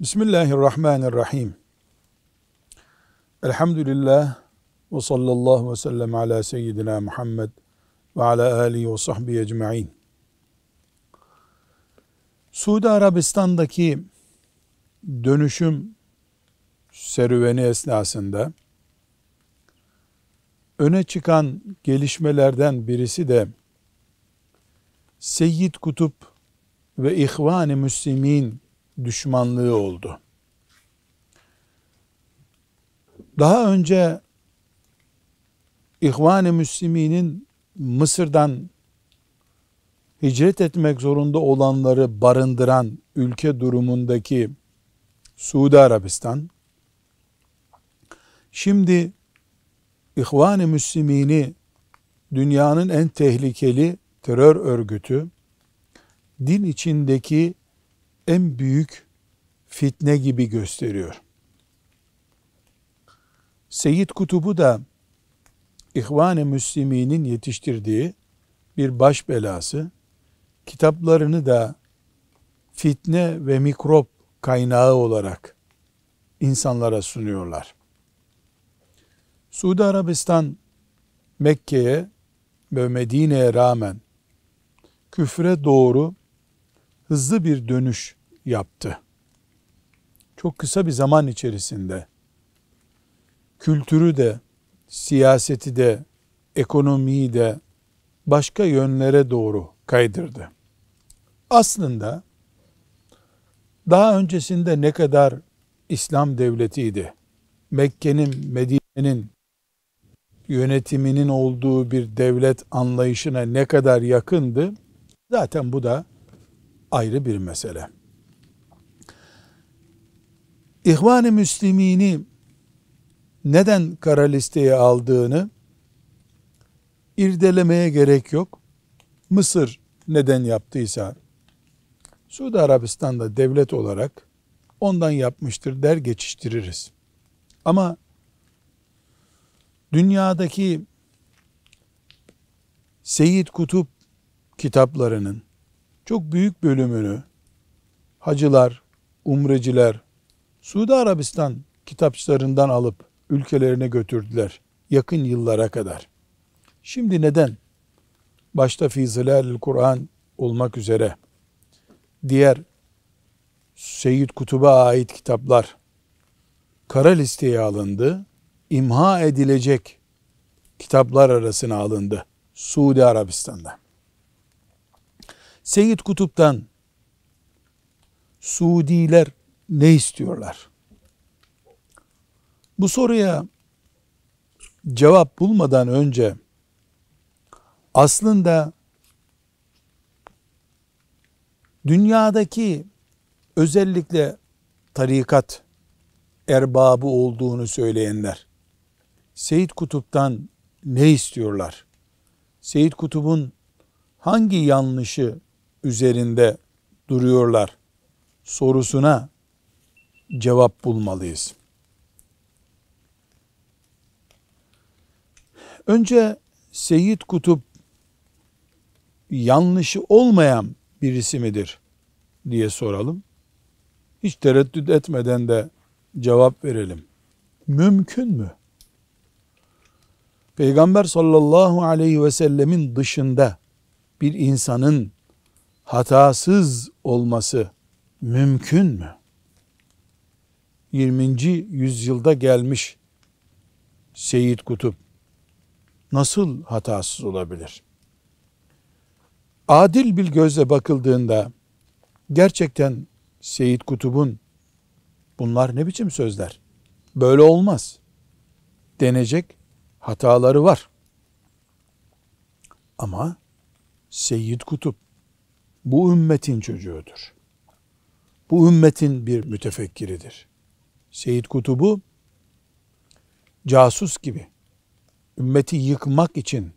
Bismillahirrahmanirrahim. Elhamdülillah ve sallallahu ve sellem ala seyyidina Muhammed ve ala alihi ve sahbihi ecma'in. Suudi Arabistan'daki dönüşüm serüveni esnasında öne çıkan gelişmelerden birisi de Seyyid Kutub ve İhvan-ı Müslimin düşmanlığı oldu. Daha önce İhvan-ı Müslimin'in Mısır'dan hicret etmek zorunda olanları barındıran ülke durumundaki Suudi Arabistan, şimdi İhvan-ı Müslimin'i dünyanın en tehlikeli terör örgütü, din içindeki en büyük fitne gibi gösteriyor. Seyyid Kutub'u da İhvan-ı Müslimin'in yetiştirdiği bir baş belası, kitaplarını da fitne ve mikrop kaynağı olarak insanlara sunuyorlar. Suudi Arabistan, Mekke'ye ve Medine'ye rağmen küfre doğru hızlı bir dönüş yaptı. Çok kısa bir zaman içerisinde kültürü de, siyaseti de, ekonomiyi de başka yönlere doğru kaydırdı. Aslında daha öncesinde ne kadar İslam devletiydi, Mekke'nin, Medine'nin yönetiminin olduğu bir devlet anlayışına ne kadar yakındı, zaten bu da ayrı bir mesele. İhvan-ı Müslimin'i neden kara listeye aldığını irdelemeye gerek yok. Mısır neden yaptıysa, Suudi Arabistan'da devlet olarak ondan yapmıştır der geçiştiririz. Ama dünyadaki Seyyid Kutub kitaplarının çok büyük bölümünü hacılar, umreciler, Suudi Arabistan kitapçılarından alıp ülkelerine götürdüler yakın yıllara kadar. Şimdi neden? Başta Fizilal-i Kur'an olmak üzere diğer Seyyid Kutub'a ait kitaplar kara listeye alındı, imha edilecek kitaplar arasına alındı Suudi Arabistan'da. Seyyid Kutub'dan Suudiler ne istiyorlar? Bu soruya cevap bulmadan önce aslında dünyadaki özellikle tarikat erbabı olduğunu söyleyenler Seyyid Kutub'dan ne istiyorlar? Seyyid Kutub'un hangi yanlışı üzerinde duruyorlar sorusuna cevap bulmalıyız. Önce Seyyid Kutub yanlışı olmayan birisi midir diye soralım. Hiç tereddüt etmeden de cevap verelim. Mümkün mü? Peygamber sallallahu aleyhi ve sellemin dışında bir insanın hatasız olması mümkün mü? 20. yüzyılda gelmiş Seyyid Kutub nasıl hatasız olabilir? Adil bir gözle bakıldığında gerçekten Seyyid Kutub'un bunlar ne biçim sözler, böyle olmaz denecek hataları var. Ama Seyyid Kutub bu ümmetin çocuğudur. Bu ümmetin bir mütefekkiridir. Seyyid Kutub'u casus gibi ümmeti yıkmak için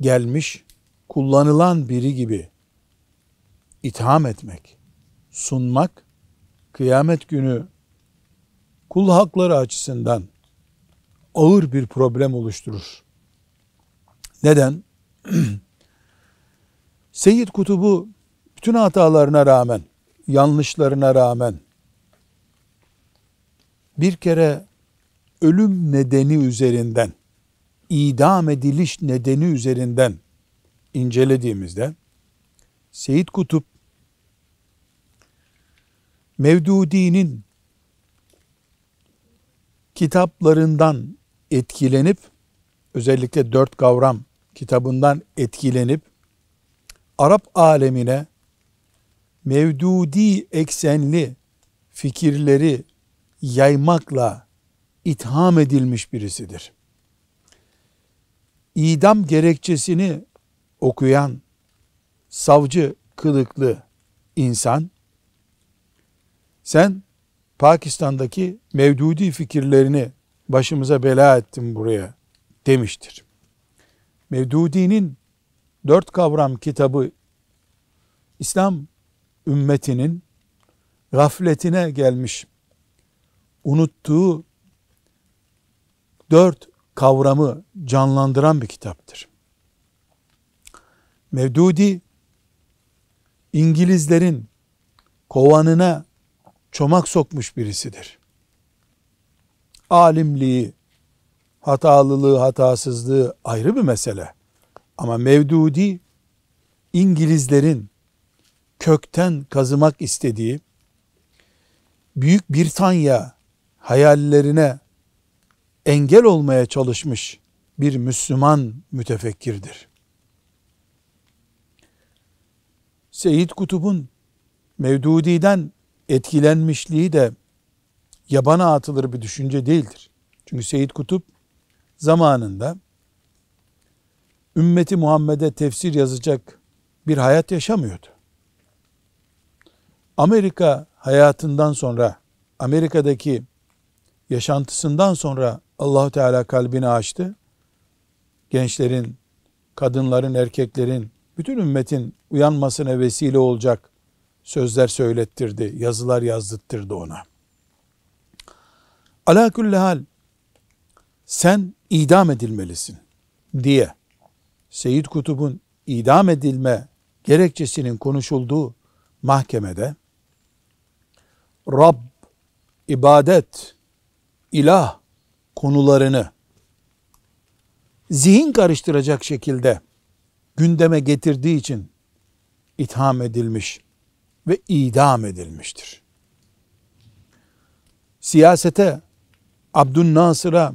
gelmiş, kullanılan biri gibi itham etmek, sunmak, kıyamet günü kul hakları açısından ağır bir problem oluşturur. Neden? Seyyid Kutub'u bütün hatalarına rağmen yanlışlarına rağmen bir kere ölüm nedeni üzerinden, idam ediliş nedeni üzerinden incelediğimizde Seyyid Kutub Mevdudi'nin kitaplarından etkilenip, özellikle 4 kavram kitabından etkilenip Arap alemine Mevdudi eksenli fikirleri yaymakla itham edilmiş birisidir. İdam gerekçesini okuyan savcı kılıklı insan, sen Pakistan'daki Mevdudi fikirlerini başımıza bela ettin buraya demiştir. Mevdudi'nin 4 kavram kitabı İslam ümmetinin gafletine gelmiş, unuttuğu 4 kavramı canlandıran bir kitaptır. Mevdudi, İngilizlerin kovanına çomak sokmuş birisidir. Alimliği, hatalılığı, hatasızlığı ayrı bir mesele. Ama Mevdudi, İngilizlerin kökten kazımak istediği Büyük Britanya hayallerine engel olmaya çalışmış bir Müslüman mütefekkirdir. Seyyid Kutub'un Mevdudi'den etkilenmişliği de yabana atılır bir düşünce değildir. Çünkü Seyyid Kutub zamanında ümmeti Muhammed'e tefsir yazacak bir hayat yaşamıyordu. Amerika hayatından sonra, Amerika'daki yaşantısından sonra Allah-u Teala kalbini açtı. Gençlerin, kadınların, erkeklerin, bütün ümmetin uyanmasına vesile olacak sözler söylettirdi, yazılar yazdırttırdı ona. Ala külli hal, sen idam edilmelisin diye Seyyid Kutub'un idam edilme gerekçesinin konuşulduğu mahkemede Rab, ibadet, ilah konularını zihin karıştıracak şekilde gündeme getirdiği için itham edilmiş ve idam edilmiştir. Siyasete, Abdülnasır'a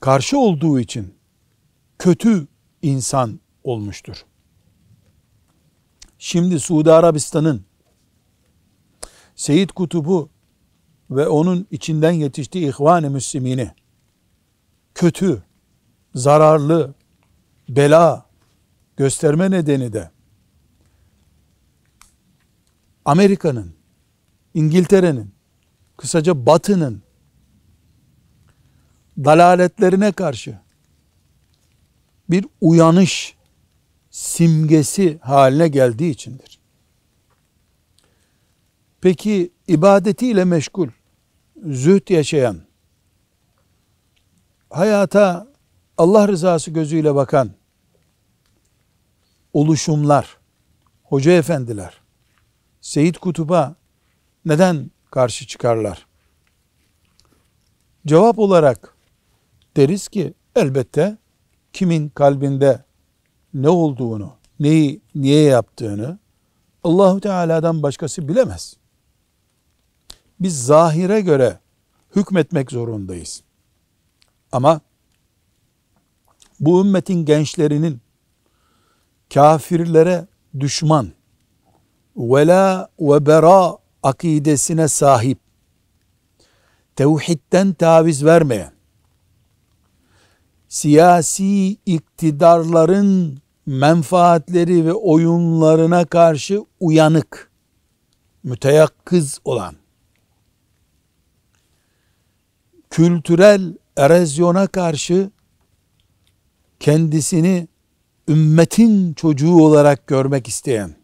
karşı olduğu için kötü insan olmuştur. Şimdi Suudi Arabistan'ın Seyyid Kutub'u ve onun içinden yetiştiği İhvan-ı Müslimin'i kötü, zararlı, bela gösterme nedeni de Amerika'nın, İngiltere'nin, kısaca Batı'nın dalaletlerine karşı bir uyanış simgesi haline geldiği içindir. Peki ibadetiyle meşgul, zühd yaşayan, hayata Allah rızası gözüyle bakan oluşumlar, hoca efendiler Seyyid Kutub'a neden karşı çıkarlar? Cevap olarak deriz ki elbette kimin kalbinde ne olduğunu, neyi niye yaptığını Allah-u Teala'dan başkası bilemez. Biz zahire göre hükmetmek zorundayız. Ama bu ümmetin gençlerinin kafirlere düşman, velâ ve berâ akidesine sahip, tevhidden taviz vermeyen, siyasi iktidarların menfaatleri ve oyunlarına karşı uyanık, müteyakkız olan, kültürel erozyona karşı kendisini ümmetin çocuğu olarak görmek isteyen,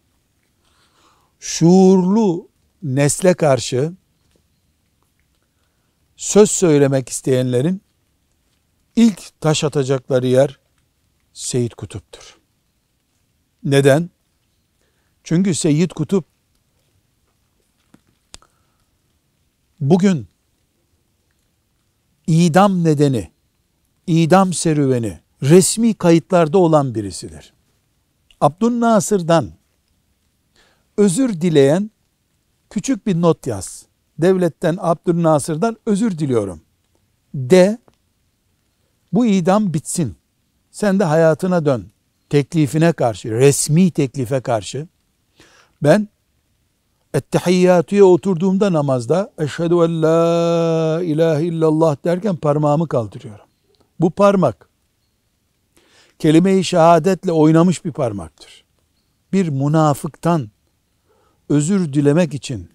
şuurlu nesle karşı söz söylemek isteyenlerin ilk taş atacakları yer Seyyid Kutub'tur. Neden? Çünkü Seyyid Kutub bugün idam nedeni, idam serüveni resmi kayıtlarda olan birisidir. Abdülnasır'dan özür dileyen küçük bir not yaz. Devletten, Abdülnasır'dan özür diliyorum de, bu idam bitsin, sen de hayatına dön teklifine karşı, resmi teklife karşı ben ettehiyyatü'ye oturduğumda namazda eşhedü en la ilahe illallah derken parmağımı kaldırıyorum. Bu parmak kelime-i şehadetle oynamış bir parmaktır. Bir münafıktan özür dilemek için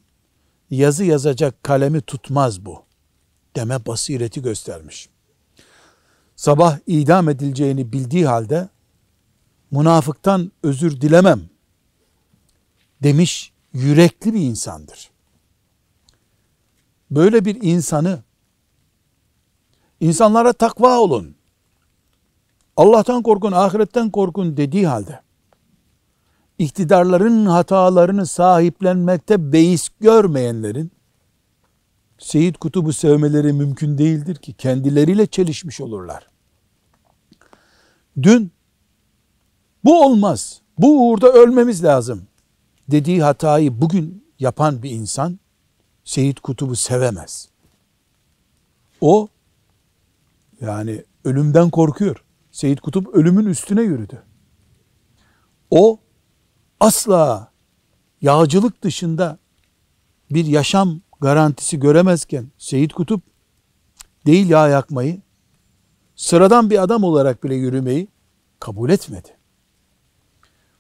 yazı yazacak kalemi tutmaz bu. Deme basireti göstermiş. Sabah idam edileceğini bildiği halde münafıktan özür dilemem demiş yürekli bir insandır. Böyle bir insanı, insanlara takva olun, Allah'tan korkun, ahiretten korkun dediği halde iktidarların hatalarını sahiplenmekte beis görmeyenlerin Seyyid Kutub'u sevmeleri mümkün değildir ki, kendileriyle çelişmiş olurlar. Dün bu olmaz, bu uğurda ölmemiz lazım dediği hatayı bugün yapan bir insan Seyyid Kutub'u sevemez. O yani ölümden korkuyor. Seyyid Kutub ölümün üstüne yürüdü. O asla yağcılık dışında bir yaşam garantisi göremezken Seyyid Kutub değil yağ yakmayı, sıradan bir adam olarak bile yürümeyi kabul etmedi.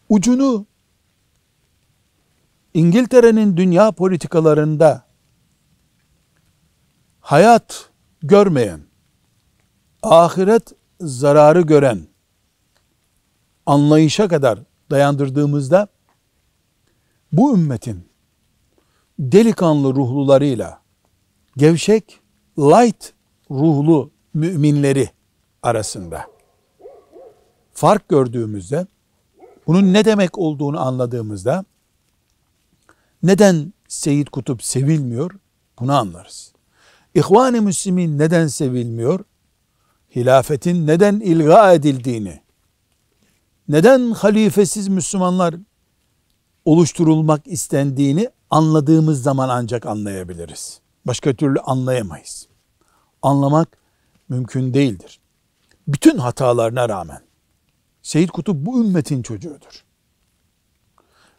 Ucunu İngiltere'nin dünya politikalarında hayat görmeyen, ahiret zararı gören anlayışa kadar dayandırdığımızda bu ümmetin delikanlı ruhlularıyla gevşek, light ruhlu müminleri arasında fark gördüğümüzde, bunun ne demek olduğunu anladığımızda neden Seyyid Kutub sevilmiyor bunu anlarız. İhvan-ı Müslimin neden sevilmiyor? Hilafetin neden ilga edildiğini, neden halifesiz Müslümanlar oluşturulmak istendiğini anladığımız zaman ancak anlayabiliriz. Başka türlü anlayamayız. Anlamak mümkün değildir. Bütün hatalarına rağmen Seyyid Kutub bu ümmetin çocuğudur.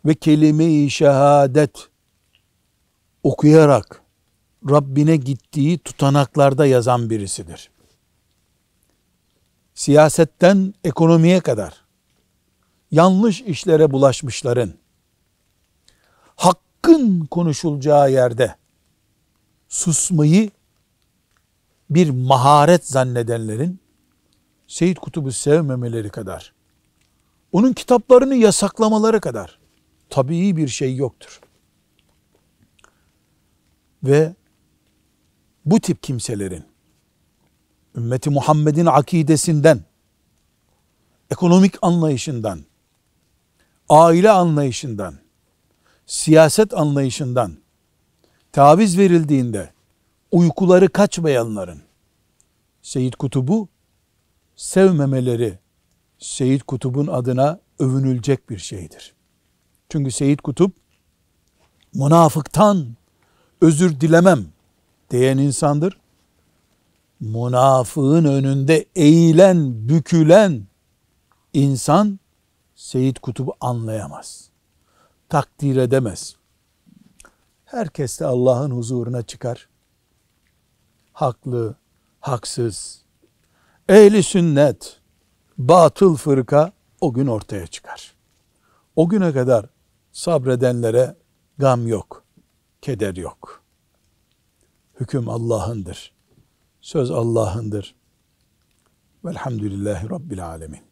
Ve kelime-i şehadet okuyarak Rabbine gittiği tutanaklarda yazan birisidir. Siyasetten ekonomiye kadar yanlış işlere bulaşmışların hakkın konuşulacağı yerde susmayı bir maharet zannedenlerin Seyyid Kutub'u sevmemeleri kadar, onun kitaplarını yasaklamaları kadar tabii bir şey yoktur. Ve bu tip kimselerin ümmeti Muhammed'in akidesinden, ekonomik anlayışından, aile anlayışından, siyaset anlayışından taviz verildiğinde uykuları kaçmayanların Seyyid Kutub'u sevmemeleri Seyyid Kutub'un adına övünülecek bir şeydir. Çünkü Seyyid Kutub münafıktan özür dilemem diyen insandır. Münafığın önünde eğilen, bükülen insan Seyyid Kutub'u anlayamaz, takdir edemez. Herkes de Allah'ın huzuruna çıkar. Haklı, haksız, ehli sünnet, batıl fırka o gün ortaya çıkar. O güne kadar sabredenlere gam yok, keder yok. Hüküm Allah'ındır, söz Allah'ındır. Velhamdülillahi Rabbil alemin.